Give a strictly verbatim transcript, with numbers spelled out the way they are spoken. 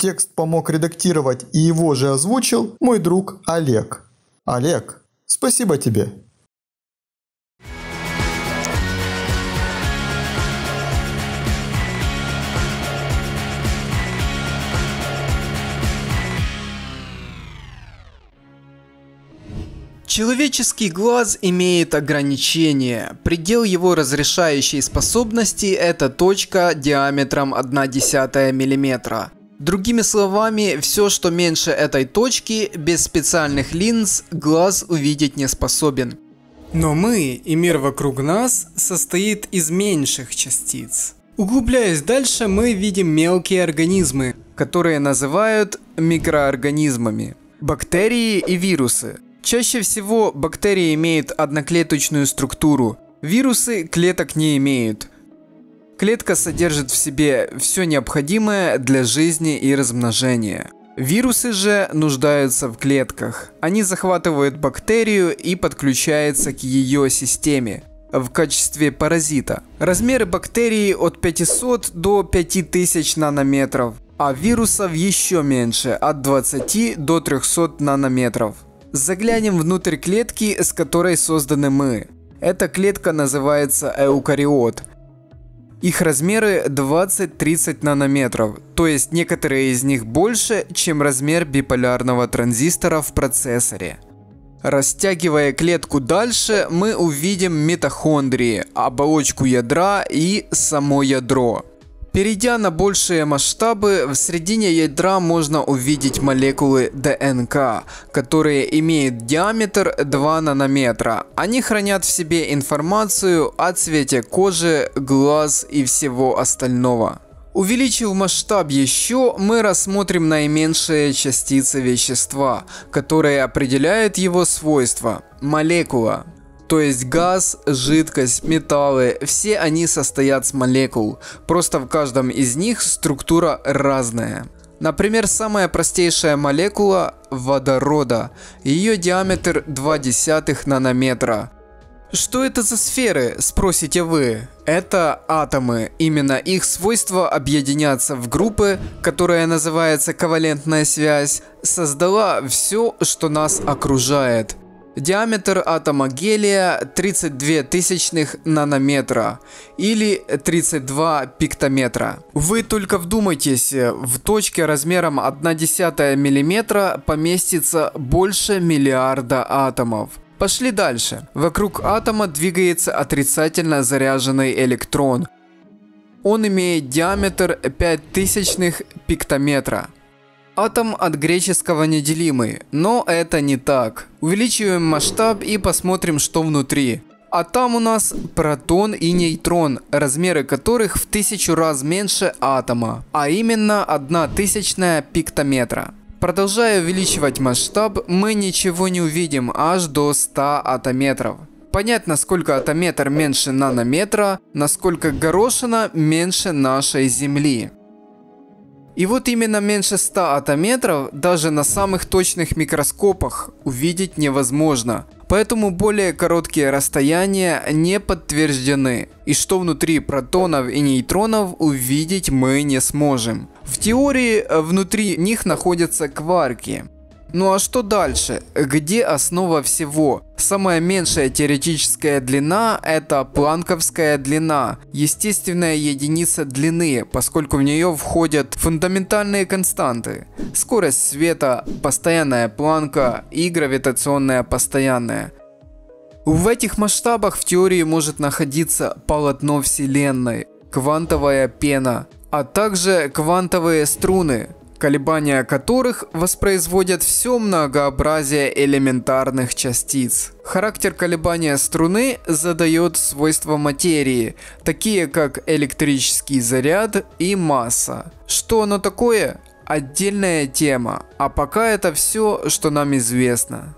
Текст помог редактировать и его же озвучил мой друг Олег. Олег, спасибо тебе. Человеческий глаз имеет ограничения. Предел его разрешающей способности – это точка диаметром ноль целых одна десятая миллиметра. Другими словами, все, что меньше этой точки, без специальных линз глаз увидеть не способен. Но мы и мир вокруг нас состоит из меньших частиц. Углубляясь дальше, мы видим мелкие организмы, которые называют микроорганизмами. Бактерии и вирусы. Чаще всего бактерии имеют одноклеточную структуру, вирусы клеток не имеют. Клетка содержит в себе все необходимое для жизни и размножения. Вирусы же нуждаются в клетках. Они захватывают бактерию и подключаются к ее системе в качестве паразита. Размеры бактерии от пятисот до пяти тысяч нанометров, а вирусов еще меньше, от двадцати до трёхсот нанометров. Заглянем внутрь клетки, с которой созданы мы. Эта клетка называется эукариот. Их размеры двадцать-тридцать нанометров, то есть некоторые из них больше, чем размер биполярного транзистора в процессоре. Растягивая клетку дальше, мы увидим митохондрии, оболочку ядра и само ядро. Перейдя на большие масштабы, в середине ядра можно увидеть молекулы ДНК, которые имеют диаметр два нанометра. Они хранят в себе информацию о цвете кожи, глаз и всего остального. Увеличив масштаб еще, мы рассмотрим наименьшие частицы вещества, которые определяют его свойства. Молекула. То есть газ, жидкость, металлы, все они состоят из молекул, просто в каждом из них структура разная. Например, самая простейшая молекула водорода, ее диаметр ноль целых два десятых нанометра. Что это за сферы, спросите вы? Это атомы, именно их свойство объединяться в группы, которая называется ковалентная связь, создала все, что нас окружает. Диаметр атома гелия тридцать две тысячных нанометра или тридцать два пиктометра. Вы только вдумайтесь, в точке размером ноль целых одна десятая миллиметра поместится больше миллиарда атомов. Пошли дальше. Вокруг атома двигается отрицательно заряженный электрон. Он имеет диаметр пять тысячных пиктометра. Атом от греческого неделимый, но это не так. Увеличиваем масштаб и посмотрим, что внутри. А там у нас протон и нейтрон, размеры которых в тысячу раз меньше атома, а именно одна тысячная пиктометра. Продолжая увеличивать масштаб, мы ничего не увидим аж до ста атометров. Понять, насколько атометр меньше нанометра, насколько горошина меньше нашей Земли. И вот именно меньше ста атометров даже на самых точных микроскопах увидеть невозможно, поэтому более короткие расстояния не подтверждены, и что внутри протонов и нейтронов увидеть мы не сможем. В теории внутри них находятся кварки. Ну а что дальше? Где основа всего? Самая меньшая теоретическая длина – это планковская длина, естественная единица длины, поскольку в нее входят фундаментальные константы – скорость света, постоянная планка и гравитационная постоянная. В этих масштабах в теории может находиться полотно Вселенной, квантовая пена, а также квантовые струны, колебания которых воспроизводят все многообразие элементарных частиц. Характер колебания струны задает свойства материи, такие как электрический заряд и масса. Что оно такое? Отдельная тема, а пока это все, что нам известно.